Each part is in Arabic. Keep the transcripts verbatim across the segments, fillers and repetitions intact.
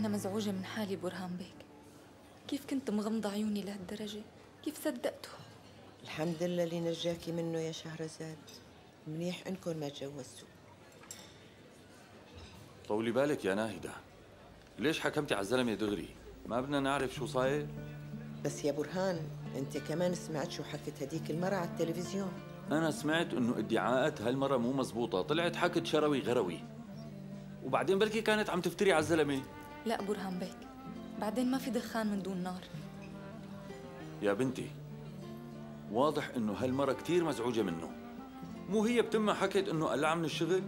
أنا مزعوجة من حالي برهان بيك. كيف كنت مغمضة عيوني لهالدرجة؟ كيف صدقته؟ الحمد لله اللي نجاكي منه يا شهرزاد. منيح إنكم ما تجوزتوا. طولي بالك يا ناهدة، ليش حكمتي على الزلمة دغري؟ ما بدنا نعرف شو صاير؟ بس يا برهان، أنت كمان سمعت شو حكت هديك المرة على التلفزيون. أنا سمعت إنه ادعاءات هالمرة مو مزبوطة، طلعت حكت شروي غروي. وبعدين بلكي كانت عم تفتري على الزلمة. لا برهان بيك، بعدين ما في دخان من دون نار. يا بنتي، واضح إنه هالمرة كثير مزعوجة منه. مو هي بتمها حكت إنه قلعها من الشغل؟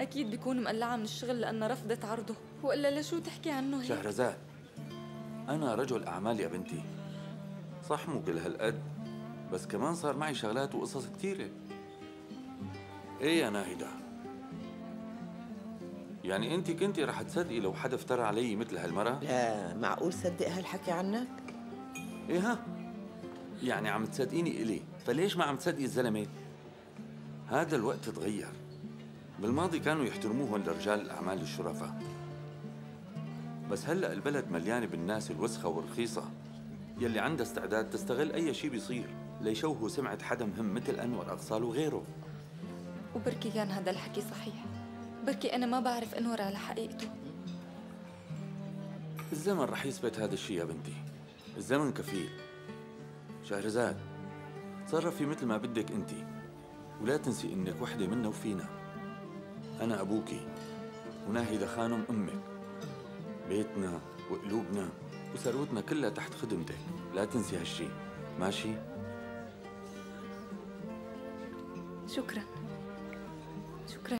أكيد بيكون مقلعة من الشغل لأنها رفضت عرضه، وإلا لشو تحكي عنه هي؟ شهرزاد، أنا رجل أعمال يا بنتي. صح مو كل هالقد، بس كمان صار معي شغلات وقصص كثيرة. إيه يا ناهدة، يعني أنت كنتي رح تصدقي لو حدا افترى علي مثل هالمرة؟ لا، معقول صدق هالحكي عنك؟ إيه ها؟ يعني عم تصدقيني إلي، فليش ما عم تصدقي الزلمة؟ هذا الوقت تغير. بالماضي كانوا يحترموهم لرجال الأعمال الشرفاء، بس هلأ البلد مليانة بالناس الوسخة والرخيصة يلي عندها استعداد تستغل أي شيء بيصير ليشوهوا سمعة حدا مهم مثل أنور أقصال وغيره. وبركي كان هذا الحكي صحيح، بركي أنا ما بعرف أنور على حقيقته. الزمن رح يثبت هذا الشيء يا بنتي، الزمن كفيل. شهرزاد، تصرفي مثل ما بدك أنت، ولا تنسي إنك وحدة منا وفينا. أنا أبوكي، وناهدة خانم أمك. بيتنا وقلوبنا وثروتنا كلها تحت خدمتك، لا تنسي هالشي، ماشي؟ شكراً.